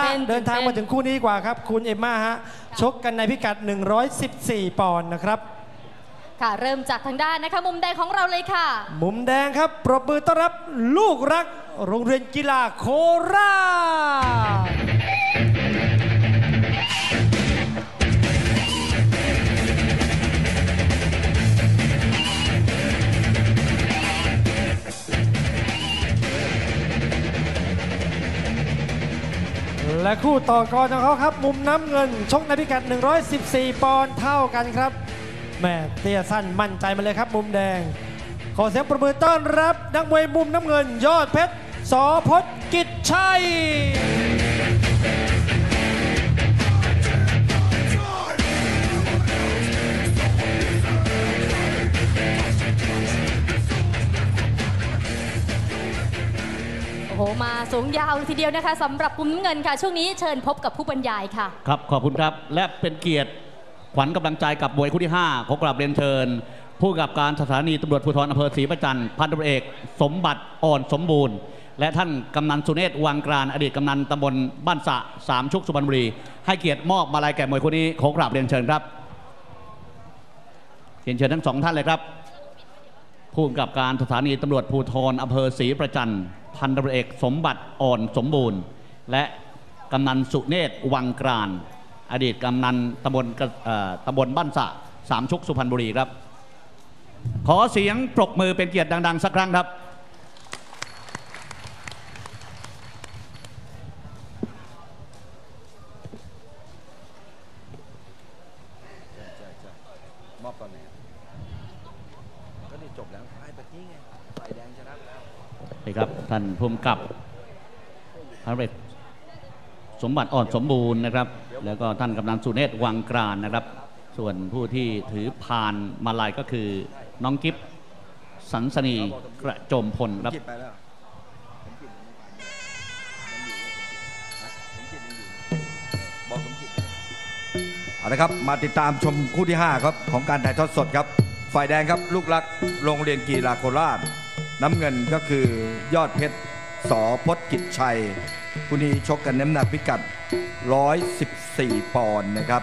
ล่าเดินทางมาถึงคู่นี้กว่าครับคุณเอมม่าฮะชกกันในพิกัด114ปอนด์นะครับค่ะเริ่มจากทางด้านนะคะมุมแดงของเราเลยค่ะมุมแดงครับปรบมือต้อนรับลูกรักโรงเรียนกีฬาโคราชและคู่ต่อกรของเขาครับมุมน้ำเงินชกในพิกัด114ปอนด์เท่ากันครับแม่เตี้ยสั้นมั่นใจมาเลยครับมุมแดงขอเสียงปรบมือต้อนรับนักมวยมุมน้ำเงินยอดเพชรสพจน์กิจชัยโอ้มาสูงยาวทีเดียวนะคะสำหรับกลุ่มน้ำเงินค่ะช่วงนี้เชิญพบกับผู้บรรยายค่ะครับขอบคุณครับและเป็นเกียรติขวัญกำลังใจกับมวยคู่ที่5ขอกราบเรียนเชิญผู้กำกับการสถานีตำรวจภูธรอำเภอศรีประจันพันตำรวจเอกสมบัติอ่อนสมบูรณ์และท่านกำนันสุเนศวังกรานอดีตกำนันตำบลบ้านสะสามชุกสุพรรณบุรีให้เกียรติมอบมาลัยแก่มวยคู่นี้ขอกราบเรียนเชิญครับเรียนเชิญทั้ง2ท่านเลยครับผู้กำกับการสถานีตำรวจภูธรอำเภอศรีประจันพันตำรวจเอกสมบัติอ่อนสมบูรณ์และกำนันสุเนศวังกรานอดีตกำนันตำบลบ้านสะสามชุกสุพรรณบุรีครับขอเสียงปรบมือเป็นเกียรติดังๆสักครั้งครับครับท่านผู้กำกับพันเอกสมบัติอ่อนสมบูรณ์นะครับแล้วก็ท่านกำนันสุเนศวังกรานนะครับส่วนผู้ที่ถือพานมาลัยก็คือน้องกิฟสันสนีกระโจมพลครับเอาละครับมาติดตามชมคู่ที่5ครับของการถ่ายทอดสดครับฝ่ายแดงครับลูกรักโรงเรียนกีฬาโคราชน้ำเงินก็คือยอดเพชรสพจน์กิจชัยคู่นี้ชกกันน้ำหนักพิกัด114ปอนด์นะครับ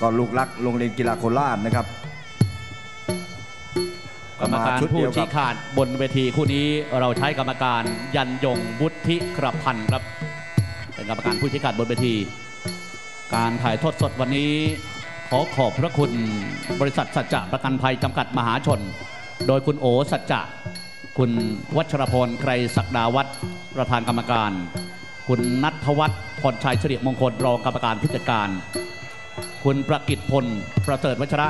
ก็ลูกรักโรงเรียนกีฬาโคราชนะครับกรรมการผู้ชี้ขาดบนเวทีคู่นี้เราใช้กรรมการยันยงวุฒิกระพันธ์ครับเป็นกรรมการผู้ชี้ขาดบนเวทีการถ่ายทอดสดวันนี้ขอขอบพระคุณบริษัทสัจจะประกันภัยจำกัดมหาชนโดยคุณโอสัจจะคุณวัชรพลไกรศักดาวัฒน์ประธานกรรมการคุณณัฐวัฒน์พรชัยสิริมงคลรองกรรมการผู้จัดการคุณประกิตพลประเสริฐวัชระ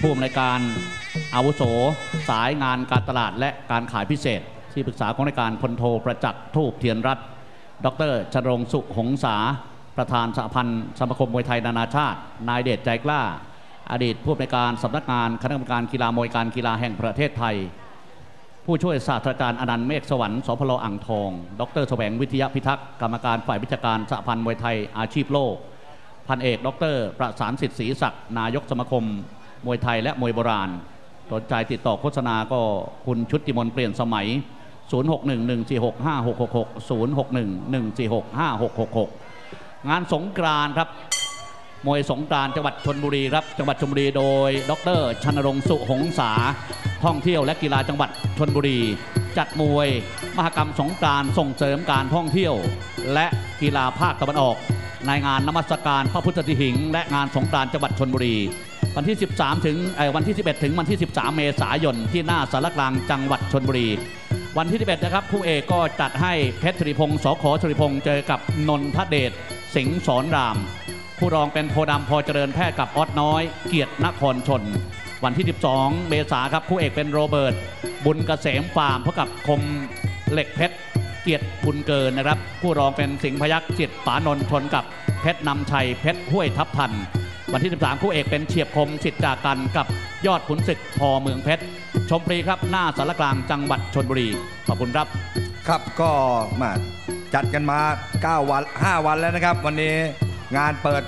ผู้อำนวยการอาวุโสสายงานการตลาดและการขายพิเศษที่ปรึกษาของรายการพลโทประจักษ์ทูปเทียนรัตน์ดรชนรงค์สุหงษาประธานสหพันธ์สมาคมมวยไทยนานาชาตินายเดชใจกล้าอดีตผู้อำนวยการสำนักงานคณะกรรมการกีฬามวยการกีฬาแห่งประเทศไทยผู้ช่วยศาสตราจารย์อนันต์เมฆสวรรค์สพลอ่างทองดร.แสวงวิทยาพิทักษ์กรรมการฝ่ายวิชาการสหพันธ์มวยไทยอาชีพโลกพันเอกดร.ประสานสิทธิ์ศรีศักดิ์นายกสมาคมมวยไทยและมวยโบราณสนใจติดต่อโฆษณาก็คุณชุติมนต์เปลี่ยนสมัย0611465666 0611465666งานสงกรานต์ครับมวยสงกรานต์จังหวัดชลบุรีครับจังหวัดชลบุรีโดยดร.ชนรงค์สุหงษาท่องเที่ยวและกีฬาจังหวัดชลบุรีจัดมวยมหกรรมสงกรานต์ส่งเสริมการท่องเที่ยวและกีฬาภาคตะวันออกในงานนมัสการพระพุทธสิหิงค์และงานสงกรานต์จังหวัดชลบุรีวันที่11ถึงวันที่13เมษายนที่หน้าศาลากลางจังหวัดชลบุรีวันที่11นะครับคู่เอกก็จัดให้เพชรธริพงศ์สข.ธริพงศ์เจอกับนนทเดชสิงห์สอนรามผู้รองเป็นโพดำพอเจริญแพทย์กับออดน้อยเกียรตินครชนวันที่12เมษายนครับคู่เอกเป็นโรเบิร์ตบุญเกษมฟาร์มพบกับคมเหล็กเพชรเกียรติบุญเกินนะครับผู้รองเป็นสิงห์พยัคฆ์จิตปานนท์ชนกับเพชรนำชัยเพชรห้วยทับพันวันที่13คู่เอกเป็นเฉียบคมสิทธิ์จากันกับยอดขุนศึกพอเมืองเพชรชมพรีครับหน้าสารกลางจังหวัดชลบุรีขอบคุณครับครับก็มาจัดกันมา9วัน5วันแล้วนะครับวันนี้งานเปิด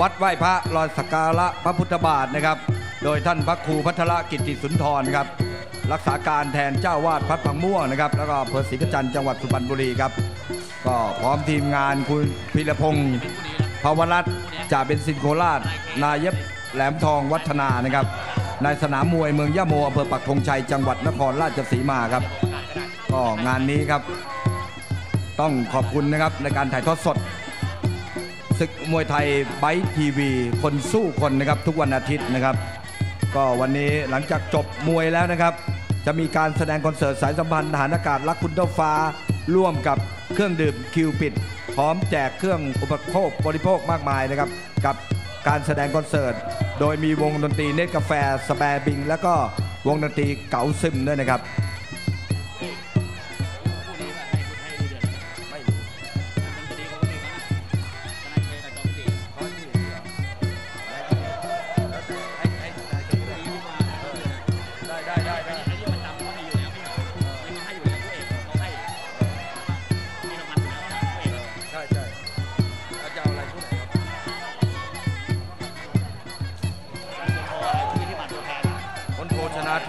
วัดไหว้พระรอสักการะพระพุทธบาทนะครับโดยท่านพระครูภัทรกิตติสุนทรครับ รักษาการแทนเจ้าวาดพัดพังม่วงนะครับแล้วก็อำเภอศรีประจันจังหวัดสุพรรณบุรีครับก็พร้อมทีมงานคุณพีรพงศ์ภาวรัตน์จ่าเป็นสินโคราชนายบแหลมทองวัฒนานะครับในสนามมวยเมืองยะโมอำเภอปักธงชัยจังหวัดนครราชสีมาครับก็งานนี้ครับต้องขอบคุณนะครับในการถ่ายทอดสดศึกมวยไทยไบค์ทีวีคนสู้คนนะครับทุกวันอาทิตย์นะครับก็วันนี้หลังจากจบมวยแล้วนะครับจะมีการแสดงคอนเสิร์ตสายสัมพันธ์ทหารอากาศรักคุณเท่าฟ้าร่วมกับเครื่องดื่มคิวปิดพร้อมแจกเครื่องอุปโภคบริโภคมากมายนะครับกับการแสดงคอนเสิร์ตโดยมีวงดนตรีเนตกาแฟสแปร์บิงแล้วก็วงดนตรีเก๋าซึมด้วยนะครับ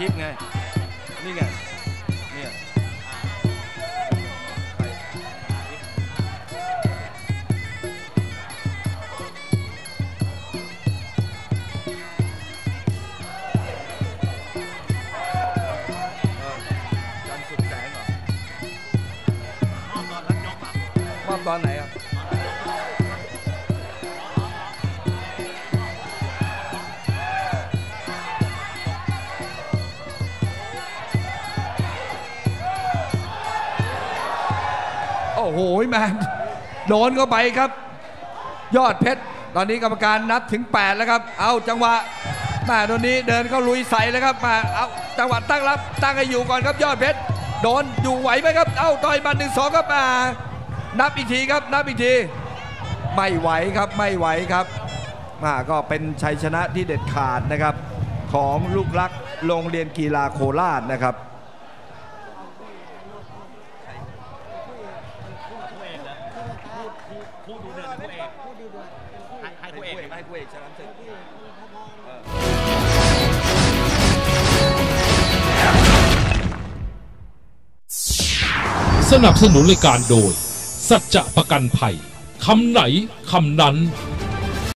ทิพย์ไงนี่ไงเนี่ยจันสุดแสงเหรอมอบตอนไหนครับโอ้โหแมนโดนเข้าไปครับยอดเพชรตอนนี้กรรมการนับถึง8แล้วครับเอาจังหวะมาตอนนี้เดินเข้าลุยใส่แล้วครับมาเอาจังหวะตั้งรับตั้งให้อยู่ก่อนครับยอดเพชรโดนอยู่ไหวไหมครับเอาต่อยบัน1-2ครับมานับอีกทีครับนับอีกทีไม่ไหวครับไม่ไหวครับมาก็เป็นชัยชนะที่เด็ดขาดนะครับของลูกรักโรงเรียนกีฬาโคราชนะครับสนับสนุนรายการโดยสัจจะประกันภัยคำไหนคำนั้น